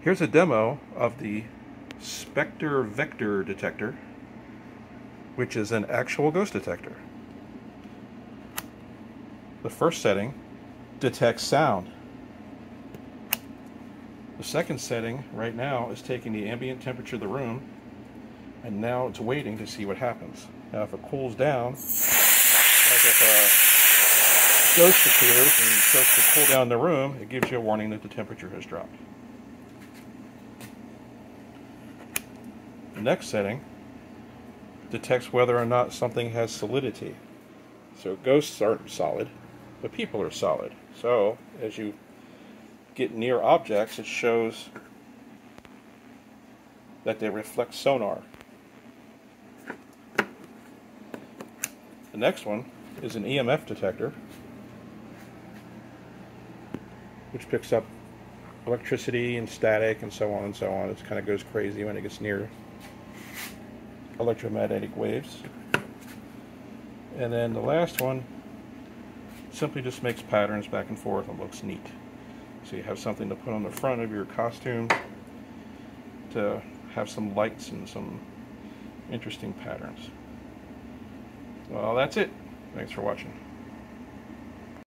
Here's a demo of the Spectre Vector Detector, which is an actual ghost detector. The first setting detects sound. The second setting right now is taking the ambient temperature of the room, and now it's waiting to see what happens. Now if it cools down, like if a ghost appears and starts to cool down the room, it gives you a warning that the temperature has dropped. The next setting detects whether or not something has solidity. So ghosts aren't solid, but people are solid. So as you get near objects, it shows that they reflect sonar. The next one is an EMF detector, which picks up electricity and static and so on and so on. It kind of goes crazy when it gets near electromagnetic waves. And then the last one simply just makes patterns back and forth and looks neat. So you have something to put on the front of your costume to have some lights and some interesting patterns. Well, that's it. Thanks for watching.